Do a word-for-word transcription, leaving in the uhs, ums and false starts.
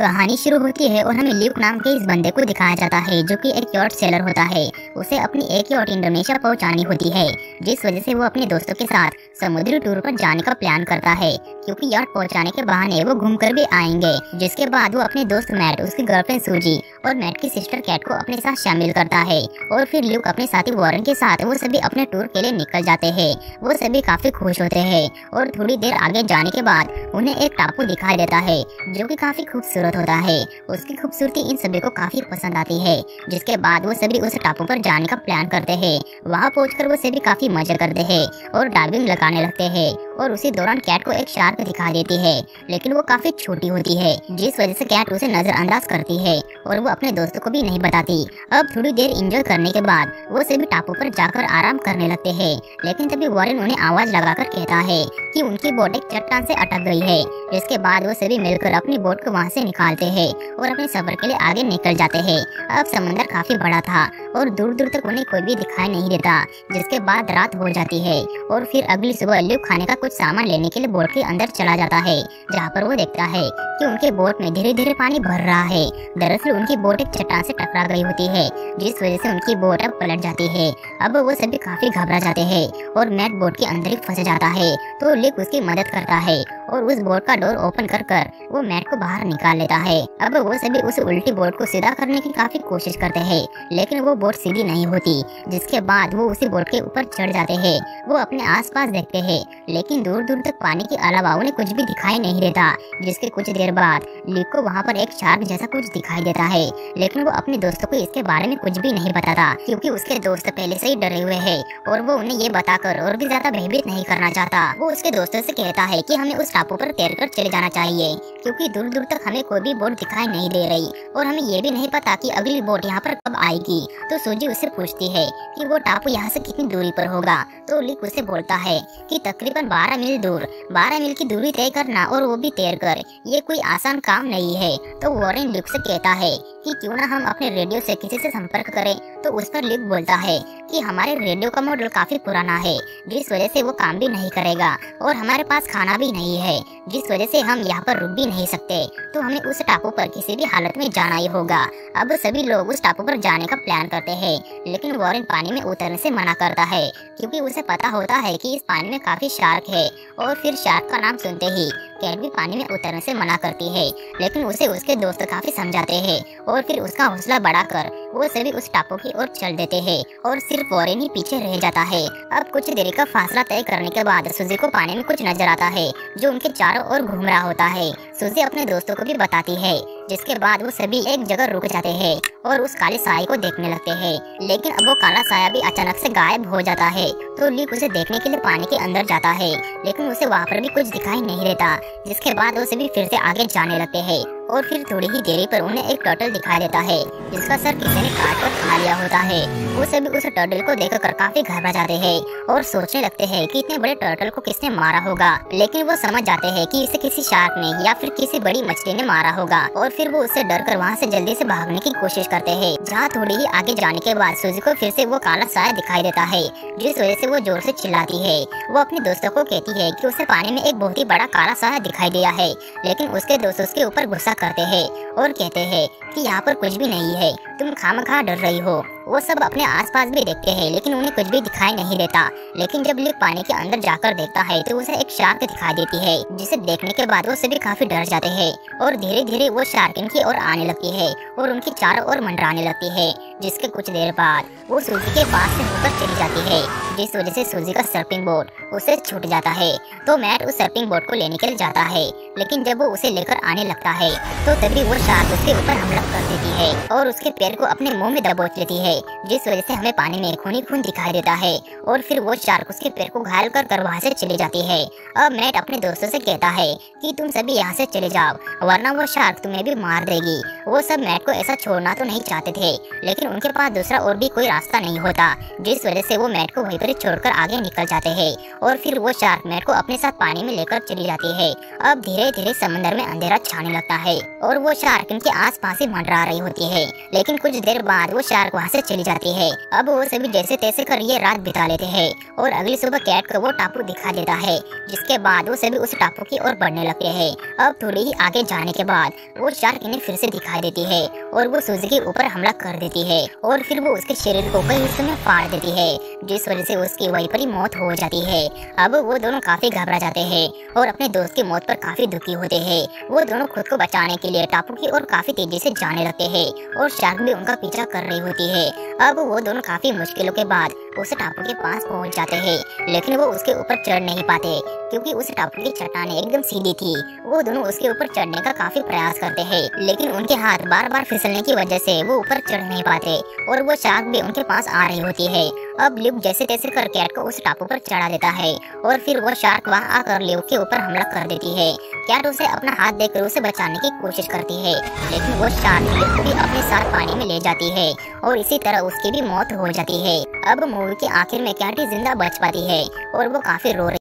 कहानी शुरू होती है और हमें ल्यूक नाम के इस बंदे को दिखाया जाता है जो कि एक यॉट सेलर होता है। उसे अपनी एक यॉट इंडोनेशिया पहुंचानी होती है, जिस वजह से वो अपने दोस्तों के साथ समुद्री टूर पर जाने का प्लान करता है, क्योंकि यॉट पहुंचाने के बहाने वो घूम कर भी आएंगे। जिसके बाद वो अपने दोस्त मैट, उसकी गर्लफ्रेंड सूजी और मैट की सिस्टर कैट को अपने साथ शामिल करता है और फिर ल्यूक अपने साथी वॉरेन के साथ वो सभी अपने टूर के लिए निकल जाते हैं। वो सभी काफी खुश होते हैं और थोड़ी देर आगे जाने के बाद उन्हें एक टापू दिखाई देता है जो कि काफी खूबसूरत होता है। उसकी खूबसूरती इन सभी को काफी पसंद आती है, जिसके बाद वो सभी उस टापू पर जाने का प्लान करते हैं। वहाँ पहुँच वो सभी काफी मजे करते हैं और डाइविंग लगाने लगते हैं और उसी दौरान कैट को एक शार्क दिखा देती है, लेकिन वो काफी छोटी होती है, जिस वजह से कैट उसे नजरअंदाज करती है और वो अपने दोस्तों को भी नहीं बताती। अब थोड़ी देर एंजॉय करने के बाद वो सभी टापू पर जाकर आराम करने लगते हैं, लेकिन तभी वॉरेन उन्हें आवाज लगाकर कहता है कि उनकी बोट एक चट्टान से अटक गई है। जिसके बाद वो सभी मिलकर अपनी बोट को वहाँ से निकालते हैं और अपने सफर के लिए आगे निकल जाते हैं। अब समुंदर काफी बड़ा था और दूर दूर तक उन्हें कोई भी दिखाई नहीं देता। जिसके बाद रात हो जाती है और फिर अगली सुबह ल्यूक खाने का कुछ सामान लेने के लिए बोट के अंदर चला जाता है, जहाँ पर वो देखता है कि उनके बोट में धीरे धीरे पानी भर रहा है। दरअसल उनकी बोट एक चट्टान से टकरा गई होती है, जिस वजह से उनकी बोट अब पलट जाती है। अब वो सभी काफी घबरा जाते हैं और मैट बोट के अंदर ही फंस जाता है, तो ल्यूक उसकी मदद करता है और उस बोट का डोर ओपन कर कर वो मैट को बाहर निकाल लेता है। अब वो सभी उस उल्टी बोट को सीधा करने की काफी कोशिश करते हैं, लेकिन वो बोट सीधी नहीं होती। जिसके बाद वो उसी बोट के ऊपर चढ़ जाते हैं। वो अपने आसपास देखते हैं, लेकिन दूर दूर तक पानी के अलावा उन्हें कुछ भी दिखाई नहीं देता। जिसके कुछ देर बाद ल्यूक को वहाँ पर एक शार्क जैसा कुछ दिखाई देता है, लेकिन वो अपने दोस्तों को इसके बारे में कुछ भी नहीं बताता, क्योंकि उसके दोस्त पहले से ही डरे हुए हैं और वो उन्हें ये बताकर और भी ज्यादा भयभीत नहीं करना चाहता। वो उसके दोस्तों से कहता है कि हमें उस टापू पर तैरकर चले जाना चाहिए, क्योंकि दूर दूर तक हमें कोई भी बोट दिखाई नहीं दे रही और हमें ये भी नहीं पता कि अगली बोट यहाँ पर कब आएगी। तो सूजी उससे पूछती है कि वो टापू यहाँ से कितनी दूरी पर होगा, तो ल्यूक उससे बोलता है कि तकरीबन बारह मील दूर। बारह मील की दूरी तय करना और वो भी तैर कर, ये कोई आसान काम नहीं है। तो वॉरेन ल्यूक से कहता है कि क्यों ना हम अपने रेडियो से किसी से संपर्क करें। तो उस पर ल्यूक बोलता है कि हमारे रेडियो का मॉडल काफी पुराना है, जिस वजह से वो काम भी नहीं करेगा और हमारे पास खाना भी नहीं है, जिस वजह से हम यहाँ पर रुक भी नहीं सकते। तो हमें उस टापू पर किसी भी हालत में जाना ही होगा। अब सभी लोग उस टापू पर जाने का प्लान करते हैं, लेकिन वॉरेन पानी में उतरने से मना करता है, क्योंकि उसे पता होता है कि इस पानी में काफी शार्क है। और फिर शार्क का नाम सुनते ही कैट भी पानी में उतरने से मना करती है, लेकिन उसे उसके दोस्त काफी समझाते हैं और फिर उसका हौसला बढ़ाकर वो सभी उस टापू की ओर चल देते हैं और सिर्फ वॉरेन ही पीछे रह जाता है। अब कुछ देरी का फासला तय करने के बाद सूजी को पानी में कुछ नजर आता है जो उनके चारों ओर घूम रहा होता है। सूजी अपने दोस्तों को भी बताती है, जिसके बाद वो सभी एक जगह रुक जाते हैं और उस काले साये को देखने लगते हैं, लेकिन अब वो काला साया भी अचानक से गायब हो जाता है। तो ल्यूक उसे देखने के लिए पानी के अंदर जाता है, लेकिन उसे वहाँ पर भी कुछ दिखाई नहीं देता। जिसके बाद वो सभी फिर से आगे जाने लगते हैं और फिर थोड़ी ही देरी पर उन्हें एक टर्टल दिखाई देता है, जिसका सर किसी ने काट कर खा लिया होता है। वो सभी उस टर्टल को देखकर काफी घबरा जाते हैं और सोचने लगते हैं कि इतने बड़े टर्टल को किसने मारा होगा, लेकिन वो समझ जाते हैं कि इसे किसी शार्क ने या फिर किसी बड़ी मछली ने मारा होगा। और फिर वो उससे डर कर वहाँ से जल्दी से भागने की कोशिश करते हैं, जहाँ थोड़ी ही आगे जाने के बाद सूजी को फिर से वो काला साया दिखाई देता है, जिस वजह से वो जोर से चिल्लाती है। वो अपने दोस्तों को कहती है कि उसे पानी में एक बहुत ही बड़ा काला साया दिखाई दिया है, लेकिन उसके दोस्त उसके ऊपर गुस्सा करते हैं और कहते हैं कि यहाँ पर कुछ भी नहीं है, तुम खामखा डर रही हो। वो सब अपने आसपास भी देखते हैं, लेकिन उन्हें कुछ भी दिखाई नहीं देता। लेकिन जब ल्यूक पानी के अंदर जाकर देखता है तो उसे एक शार्क दिखाई देती है, जिसे देखने के बाद वो सभी काफी डर जाते हैं और धीरे धीरे वो शार्क इनकी ओर आने लगती है और उनके चारों ओर मंडराने लगती है। जिसके कुछ देर बाद वो सूजी के पास से होकर चली जाती है, जिस वजह से सूजी का सर्फिंग बोर्ड उससे छूट जाता है। तो मैट उस सर्फिंग बोर्ड को लेने के लिए जाता है, लेकिन जब वो उसे लेकर आने लगता है तो तभी वो शार्क उसके ऊपर हमला कर देती है और उसके पैर को अपने मुंह में दबोच लेती है, जिस वजह से हमें पानी में खूनी खून दिखाई देता है। और फिर वो शार्क उसके पैर को घायल कर कर वहाँ से चली जाती है। अब मैट अपने दोस्तों से कहता है कि तुम सभी यहाँ से चले जाओ, वरना वो शार्क तुम्हें भी मार देगी। वो सब मैट को ऐसा छोड़ना तो नहीं चाहते थे, लेकिन उनके पास दूसरा और भी कोई रास्ता नहीं होता, जिस वजह से वो मैट को वहीं पर छोड़कर आगे निकल जाते हैं। और फिर वो शार्क मैट को अपने साथ पानी में लेकर चली जाती है। अब धीरे धीरे समंदर में अंधेरा छाने लगता है और वो शार्क इनके आस पास ही मंडरा रही होती है, लेकिन कुछ देर बाद वो शार्क वहाँ से चली जाती है। अब वो सभी जैसे तैसे कर ये रात बिता लेते हैं और अगली सुबह कैट को वो टापू दिखा देता है, जिसके बाद वो सभी उस टापू की ओर बढ़ने लगते हैं। अब थोड़ी ही आगे जाने के बाद वो शार्क इन्हें फिर से दिखाई देती है और वो सुजी के ऊपर हमला कर देती है और फिर वो उसके शरीर को कई हिस्सों में फाड़ देती है, जिस वजह से उसकी वहीं पर ही मौत हो जाती है। अब वो दोनों काफी घबरा जाते हैं और अपने दोस्त की मौत पर काफी दुखी होते हैं। वो दोनों खुद को बचाने के लिए टापू की ओर काफी तेजी से जाने लगते हैं और शार्क भी उनका पीछा कर रही होती है। अब वो दोनों काफी मुश्किलों के बाद उस टापू के पास पहुंच जाते हैं, लेकिन वो उसके ऊपर चढ़ नहीं पाते क्योंकि उस टापू की चट्टाने एकदम सीधी थी। वो दोनों उसके ऊपर चढ़ने का काफी प्रयास करते हैं, लेकिन उनके हाथ बार बार फिसलने की वजह से वो ऊपर चढ़ नहीं पाते और वो शार्क भी उनके पास आ रही होती है। अब ल्यूक जैसे तैसे कर कैट को उस टापू पर चढ़ा देता है और फिर वो शार्क वहाँ आकर ल्यूक के ऊपर हमला कर देती है। कैट उसे अपना हाथ देकर उसे बचाने की कोशिश करती है, लेकिन वो शार्क ल्यूक को भी अपने साथ पानी में ले जाती है और इसी तरह उसकी भी मौत हो जाती है। अब मूवी के आखिर में कैट ही जिंदा बच पाती है और वो काफी रो रही